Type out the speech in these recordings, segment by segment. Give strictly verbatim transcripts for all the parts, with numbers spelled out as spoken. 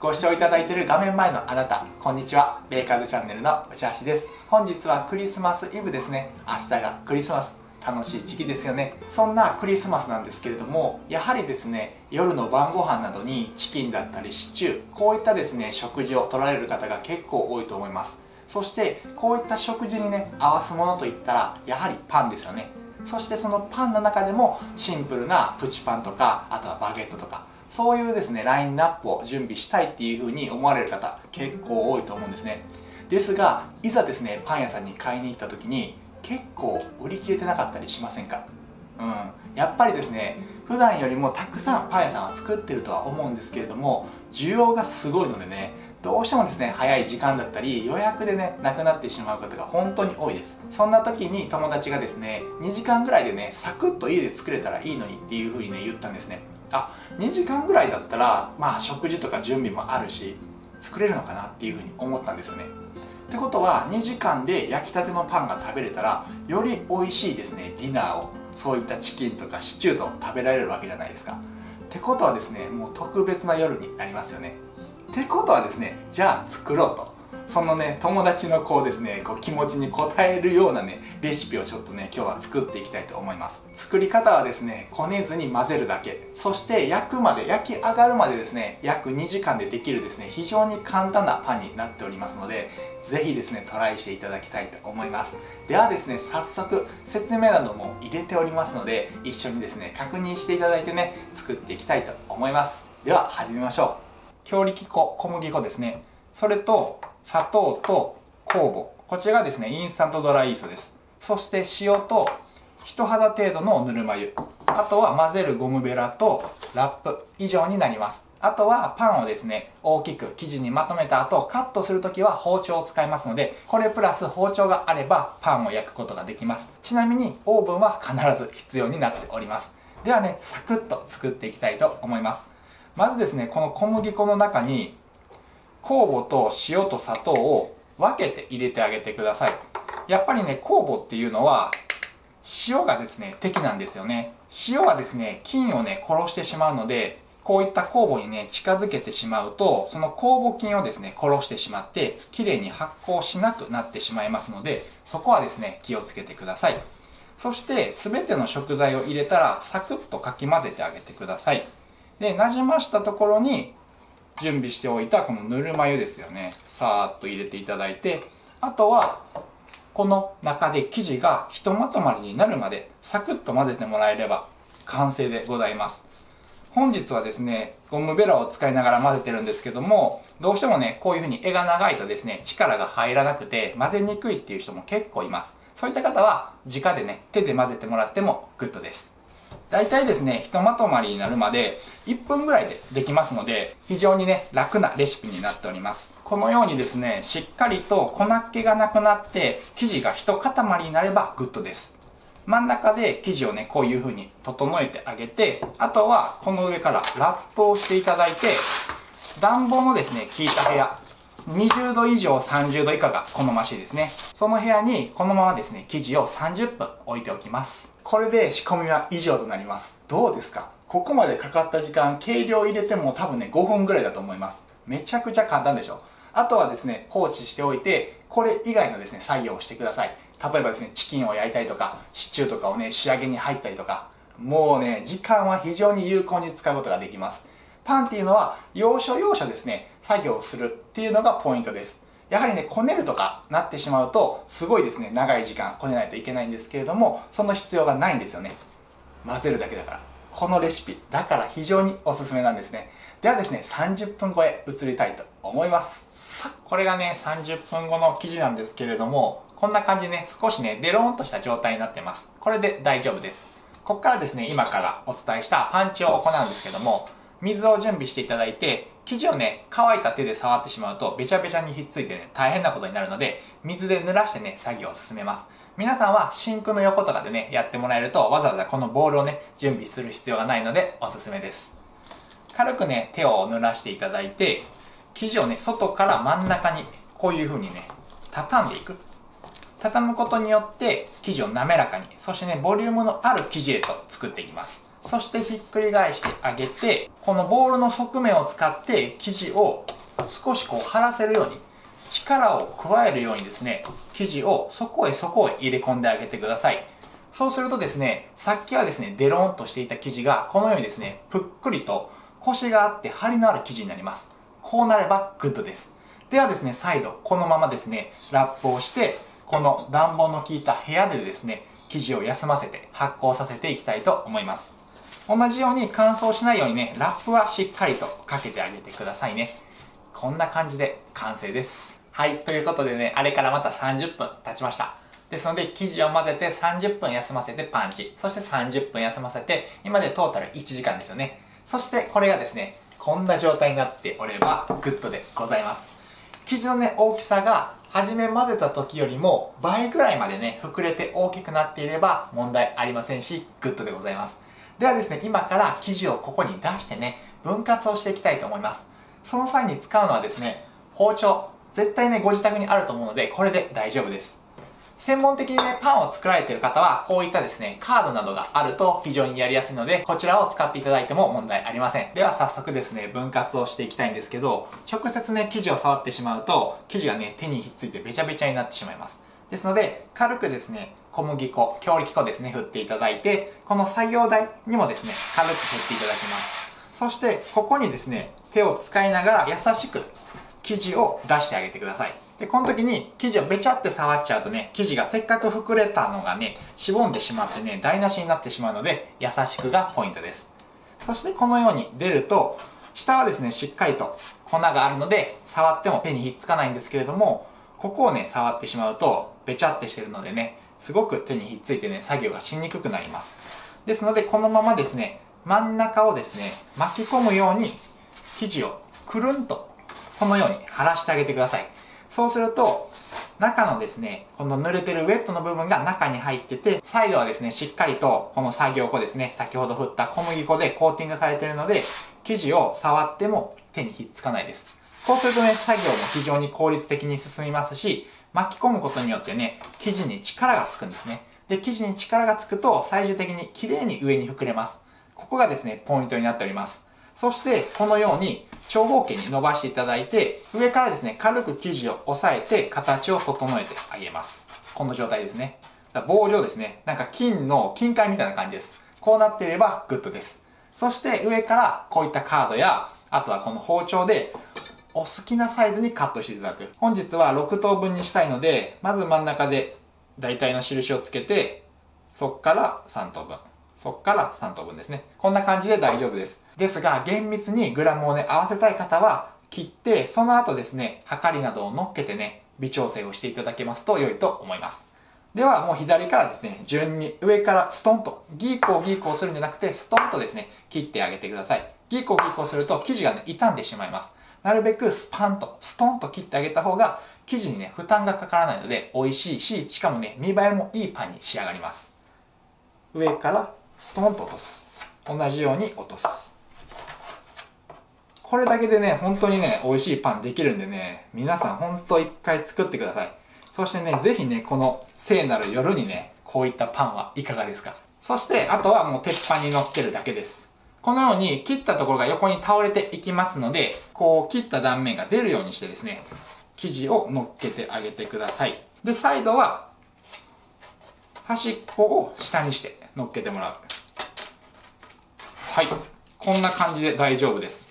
ご視聴いただいている画面前のあなた、こんにちは。ベイカーズチャンネルの内橋です。本日はクリスマスイブですね。明日がクリスマス。楽しい時期ですよね。そんなクリスマスなんですけれども、やはりですね、夜の晩ご飯などにチキンだったりシチュー、こういったですね、食事を取られる方が結構多いと思います。そして、こういった食事にね、合わすものといったら、やはりパンですよね。そしてそのパンの中でも、シンプルなプチパンとか、あとはバゲットとか、そういうですね、ラインナップを準備したいっていうふうに思われる方、結構多いと思うんですね。ですが、いざですね、パン屋さんに買いに行った時に、結構売り切れてなかったりしませんか？うん、やっぱりですね、普段よりもたくさんパン屋さんは作ってるとは思うんですけれども、需要がすごいのでね、どうしてもですね、早い時間だったり予約でね、なくなってしまう方が本当に多いです。そんな時に友達がですね、にじかんぐらいでね、サクッと家で作れたらいいのにっていうふうにね、言ったんですね。あ、にじかんぐらいだったら、まあ食事とか準備もあるし、作れるのかなっていうふうに思ったんですよね。ってことはにじかんで焼きたてのパンが食べれたらより美味しいですね、ディナーをそういったチキンとかシチューと食べられるわけじゃないですか。ってことはですね、もう特別な夜になりますよね。ってことはですね、じゃあ作ろうと、そのね、友達のこうですね、こう気持ちに応えるようなね、レシピをちょっとね、今日は作っていきたいと思います。作り方はですね、こねずに混ぜるだけ。そして焼くまで、焼き上がるまでですね、約にじかんでできるですね、非常に簡単なパンになっておりますので、ぜひですね、トライしていただきたいと思います。ではですね、早速説明なども入れておりますので、一緒にですね、確認していただいてね、作っていきたいと思います。では始めましょう。強力粉、小麦粉ですね。それと砂糖と酵母、こちらがですね、インスタントドライイーストです。そして塩と人肌程度のぬるま湯、あとは混ぜるゴムベラとラップ、以上になります。あとはパンをですね、大きく生地にまとめた後、カットするときは包丁を使いますので、これプラス包丁があればパンを焼くことができます。ちなみにオーブンは必ず必要になっております。ではね、サクッと作っていきたいと思います。まずですね、この小麦粉の中に酵母と塩と砂糖を分けて入れてあげてください。やっぱりね、酵母っていうのは塩がですね、敵なんですよね。塩はですね、菌をね、殺してしまうので、こういった酵母にね、近づけてしまうと、その酵母菌をですね、殺してしまって、きれいに発酵しなくなってしまいますので、そこはですね、気をつけてください。そして、すべての食材を入れたら、サクッとかき混ぜてあげてください。で、なじましたところに、準備しておいたこのぬるま湯ですよね、さーっと入れていただいて、あとはこの中で生地がひとまとまりになるまでサクッと混ぜてもらえれば完成でございます。本日はですね、ゴムベラを使いながら混ぜてるんですけども、どうしてもね、こういうふうに柄が長いとですね、力が入らなくて混ぜにくいっていう人も結構います。そういった方は直でね、手で混ぜてもらってもグッドです。大体ですね、ひとまとまりになるまでいっぷんぐらいでできますので、非常にね、楽なレシピになっております。このようにですね、しっかりと粉っ気がなくなって生地がひと塊になればグッドです。真ん中で生地をね、こういう風に整えてあげて、あとはこの上からラップをしていただいて、暖房のですね、効いた部屋、にじゅうど以上さんじゅうど以下が好ましいですね。その部屋にこのままですね、生地をさんじゅっぷん置いておきます。これで仕込みは以上となります。どうですか？ここまでかかった時間、計量入れても多分ね、ごふんぐらいだと思います。めちゃくちゃ簡単でしょ。あとはですね、放置しておいて、これ以外のですね、作業をしてください。例えばですね、チキンを焼いたりとか、シチューとかをね、仕上げに入ったりとか、もうね、時間は非常に有効に使うことができます。パンっていうのは要所要所ですね、作業をするっていうのがポイントです。やはりね、こねるとかなってしまうとすごいですね、長い時間こねないといけないんですけれども、その必要がないんですよね。混ぜるだけだから、このレシピだから非常におすすめなんですね。ではですね、さんじゅっぷんごへ移りたいと思います。さあ、これがね、さんじゅっぷんごの生地なんですけれども、こんな感じでね、少しね、デローンとした状態になってます。これで大丈夫です。ここからですね、今からお伝えしたパンチを行うんですけども、水を準備していただいて、生地をね、乾いた手で触ってしまうと、べちゃべちゃにひっついてね、大変なことになるので、水で濡らしてね、作業を進めます。皆さんはシンクの横とかでね、やってもらえると、わざわざこのボールをね、準備する必要がないので、おすすめです。軽くね、手を濡らしていただいて、生地をね、外から真ん中に、こういう風にね、畳んでいく。畳むことによって、生地を滑らかに、そしてね、ボリュームのある生地へと作っていきます。そしてひっくり返してあげて、このボールの側面を使って生地を少しこう張らせるように、力を加えるようにですね、生地をそこへそこへ入れ込んであげてください。そうするとですね、さっきはですね、デロンとしていた生地が、このようにですね、ぷっくりとコシがあって張りのある生地になります。こうなればグッドです。ではですね、再度、このままですね、ラップをして、この暖房の効いた部屋でですね、生地を休ませて発酵させていきたいと思います。同じように乾燥しないようにね、ラップはしっかりとかけてあげてくださいね。こんな感じで完成です。はい、ということでね、あれからまたさんじゅっぷん経ちました。ですので、生地を混ぜてさんじゅっぷん休ませてパンチ。そしてさんじゅっぷん休ませて、今でトータルいちじかんですよね。そしてこれがですね、こんな状態になっておればグッドでございます。生地のね、大きさが、初め混ぜた時よりも倍くらいまでね、膨れて大きくなっていれば問題ありませんし、グッドでございます。ではですね、今から生地をここに出してね、分割をしていきたいと思います。その際に使うのはですね、包丁。絶対ね、ご自宅にあると思うので、これで大丈夫です。専門的にね、パンを作られている方は、こういったですね、カードなどがあると非常にやりやすいので、こちらを使っていただいても問題ありません。では早速ですね、分割をしていきたいんですけど、直接ね、生地を触ってしまうと、生地がね、手にひっついてべちゃべちゃになってしまいます。ですので、軽くですね、小麦粉、強力粉ですね、振っていただいて、この作業台にもですね、軽く振っていただきます。そして、ここにですね、手を使いながら優しく生地を出してあげてください。で、この時に生地をべちゃって触っちゃうとね、生地がせっかく膨れたのがね、しぼんでしまってね、台無しになってしまうので、優しくがポイントです。そしてこのように出ると、下はですね、しっかりと粉があるので、触っても手にひっつかないんですけれども、ここをね、触ってしまうと、べちゃってしてるのでね、すごく手にひっついてね、作業がしにくくなります。ですので、このままですね、真ん中をですね、巻き込むように、生地をくるんと、このように張らしてあげてください。そうすると、中のですね、この濡れてるウェットの部分が中に入ってて、サイドはですね、しっかりとこの作業粉ですね、先ほど振った小麦粉でコーティングされているので、生地を触っても手にひっつかないです。こうするとね、作業も非常に効率的に進みますし、巻き込むことによってね、生地に力がつくんですね。で、生地に力がつくと、最終的に綺麗に上に膨れます。ここがですね、ポイントになっております。そして、このように、長方形に伸ばしていただいて、上からですね、軽く生地を押さえて、形を整えてあげます。この状態ですね。だから棒状ですね。なんか金の金塊みたいな感じです。こうなっていればグッドです。そして上からこういったカードや、あとはこの包丁で、お好きなサイズにカットしていただく。本日はろくとうぶんにしたいので、まず真ん中で大体の印をつけて、そっからさんとうぶん。そっからさんとうぶんですね。こんな感じで大丈夫です。ですが、厳密にグラムをね、合わせたい方は、切って、その後ですね、測りなどを乗っけてね、微調整をしていただけますと良いと思います。では、もう左からですね、順に上からストンと、ギーコーギーコーするんじゃなくて、ストンとですね、切ってあげてください。ギーコーギーコーすると生地がね、傷んでしまいます。なるべくスパンと、ストンと切ってあげた方が、生地にね、負担がかからないので、美味しいし、しかもね、見栄えもいいパンに仕上がります。上から、ストンと落とす。同じように落とす。これだけでね、本当にね、美味しいパンできるんでね、皆さん本当一回作ってください。そしてね、ぜひね、この聖なる夜にね、こういったパンはいかがですか。そして、あとはもう鉄板に乗っけるだけです。このように切ったところが横に倒れていきますので、こう切った断面が出るようにしてですね、生地を乗っけてあげてください。で、サイドは、端っこを下にして乗っけてもらう。はい。こんな感じで大丈夫です。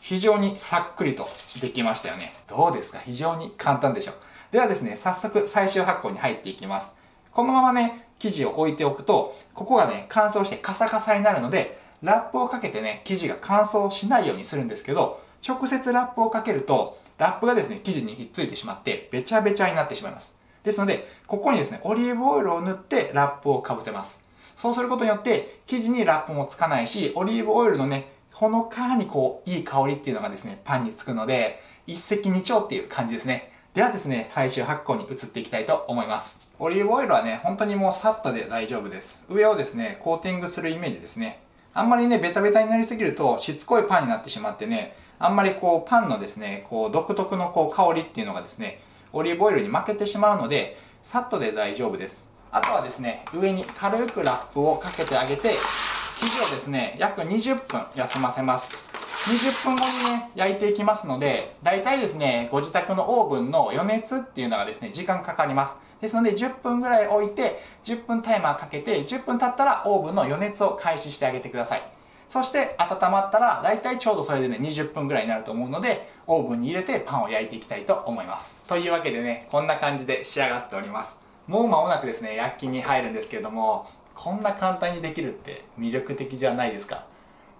非常にさっくりとできましたよね。どうですか？非常に簡単でしょう。ではですね、早速最終発酵に入っていきます。このままね、生地を置いておくと、ここがね、乾燥してカサカサになるので、ラップをかけてね、生地が乾燥しないようにするんですけど、直接ラップをかけると、ラップがですね、生地にひっついてしまって、べちゃべちゃになってしまいます。ですので、ここにですね、オリーブオイルを塗ってラップをかぶせます。そうすることによって、生地にラップもつかないし、オリーブオイルのね、ほのかにこう、いい香りっていうのがですね、パンにつくので、一石二鳥っていう感じですね。ではですね、最終発酵に移っていきたいと思います。オリーブオイルはね、本当にもうサッとで大丈夫です。上をですね、コーティングするイメージですね。あんまりね、ベタベタになりすぎると、しつこいパンになってしまってね、あんまりこう、パンのですね、こう、独特のこう、香りっていうのがですね、オリーブオイルに負けてしまうので、サッとで大丈夫です。あとはですね、上に軽くラップをかけてあげて、生地をですね、約にじゅっぷん休ませます。にじゅっぷんごにね、焼いていきますので、大体ですね、ご自宅のオーブンの余熱っていうのがですね、時間かかります。ですので、じゅっぷんぐらい置いて、じゅっぷんタイマーかけて、じゅっぷん経ったらオーブンの余熱を開始してあげてください。そして、温まったら、大体ちょうどそれでね、にじゅっぷんぐらいになると思うので、オーブンに入れてパンを焼いていきたいと思います。というわけでね、こんな感じで仕上がっております。もう間もなくですね、焼きに入るんですけれども、こんな簡単にできるって魅力的じゃないですか。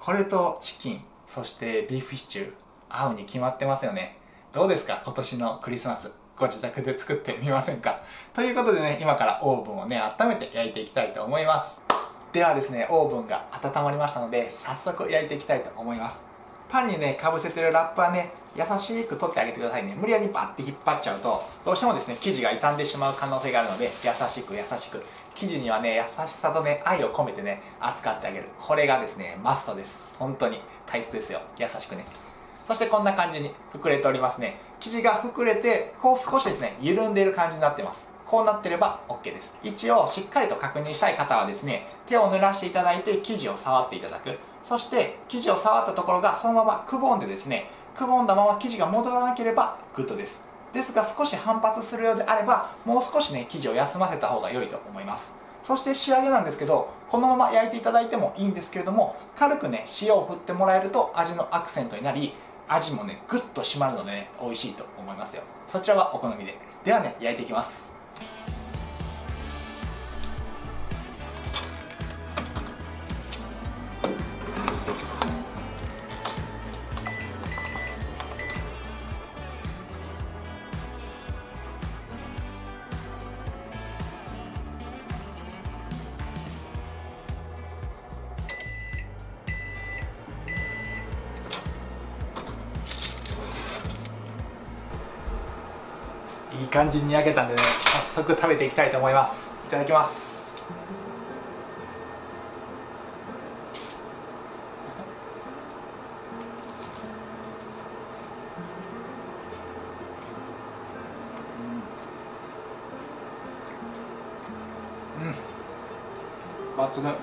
これとチキン、そしてビーフシチュー、合うに決まってますよね。どうですか、今年のクリスマス、ご自宅で作ってみませんか。ということでね、今からオーブンをね、温めて焼いていきたいと思います。ではですね、オーブンが温まりましたので、早速焼いていきたいと思います。パンにね、かぶせてるラップはね、優しく取ってあげてくださいね。無理やりバッて引っ張っちゃうと、どうしてもですね、生地が傷んでしまう可能性があるので、優しく優しく。生地にはね、優しさとね、愛を込めてね、扱ってあげる。これがですね、マストです。本当に大切ですよ。優しくね。そしてこんな感じに膨れておりますね。生地が膨れて、こう少しですね、緩んでいる感じになってます。こうなってれば オーケー です。位置をしっかりと確認したい方はですね、手を濡らしていただいて生地を触っていただく。そして生地を触ったところがそのままくぼんでですね、くぼんだまま生地が戻らなければグッドです。ですが少し反発するようであれば、もう少しね、生地を休ませた方が良いと思います。そして仕上げなんですけど、このまま焼いていただいてもいいんですけれども、軽くね、塩を振ってもらえると味のアクセントになり、味もね、グッと締まるのでね、美味しいと思いますよ。そちらはお好みで。ではね、焼いていきます。いい感じに焼けたんでね、早速食べていきたいと思います。いただきます。うん、抜群。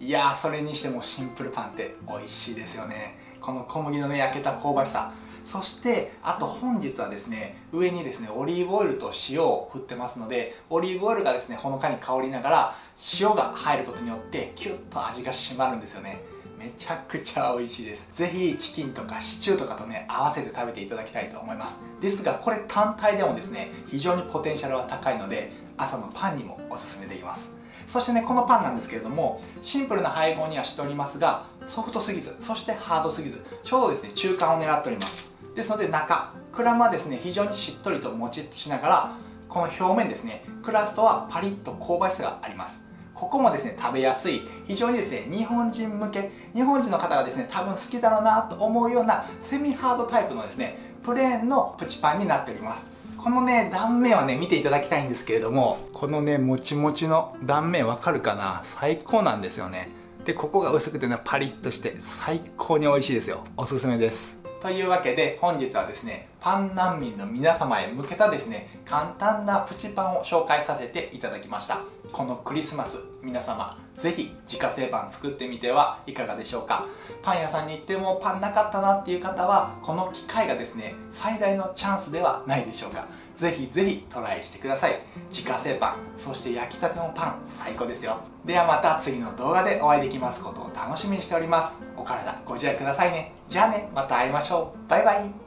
いやー、それにしてもシンプルパンって美味しいですよね。この小麦のね、焼けた香ばしさ、そしてあと本日はですね、上にですね、オリーブオイルと塩を振ってますので、オリーブオイルがですね、ほのかに香りながら塩が入ることによってキュッと味が締まるんですよね。めちゃくちゃ美味しいです。ぜひチキンとかシチューとかとね、合わせて食べていただきたいと思います。ですがこれ単体でもですね、非常にポテンシャルは高いので、朝のパンにもおすすめできます。そしてね、このパンなんですけれども、シンプルな配合にはしておりますが、ソフトすぎず、そしてハードすぎず、ちょうどですね、中間を狙っております。ですので中、クラムはですね、非常にしっとりともちっとしながら、この表面ですね、クラストはパリッと香ばしさがあります。ここもですね、食べやすい、非常にですね、日本人向け、日本人の方がですね、多分好きだろうなと思うようなセミハードタイプのですね、プレーンのプチパンになっております。このね、断面はね、見ていただきたいんですけれども、このね、もちもちの断面わかるかな。最高なんですよね。で、ここが薄くてね、パリッとして最高に美味しいですよ。おすすめです。というわけで本日はですね、パン難民の皆様へ向けたですね、簡単なプチパンを紹介させていただきました。このクリスマス、皆様是非自家製パン作ってみてはいかがでしょうか。パン屋さんに行ってもパンなかったなっていう方は、この機会がですね、最大のチャンスではないでしょうか。ぜひぜひトライしてください。自家製パン、そして焼きたてのパン、最高ですよ。ではまた次の動画でお会いできますことを楽しみにしております。お体ご自愛くださいね。じゃあね、また会いましょう。バイバイ。